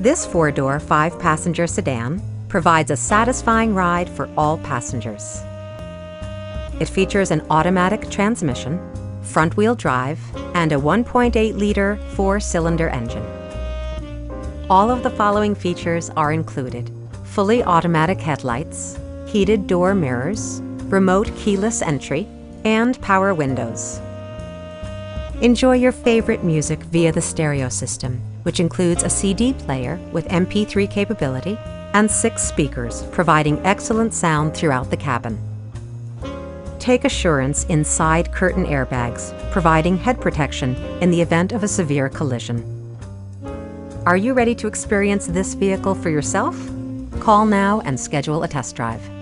This four-door, five-passenger sedan provides a satisfying ride for all passengers. It features an automatic transmission, front-wheel drive, and a 1.8-liter four-cylinder engine. All of the following features are included: fully automatic headlights, heated door mirrors, remote keyless entry, and power windows. Enjoy your favorite music via the stereo system, which includes a CD player with MP3 capability and 6 speakers, providing excellent sound throughout the cabin. Take assurance in side curtain airbags, providing head protection in the event of a severe collision. Are you ready to experience this vehicle for yourself? Call now and schedule a test drive.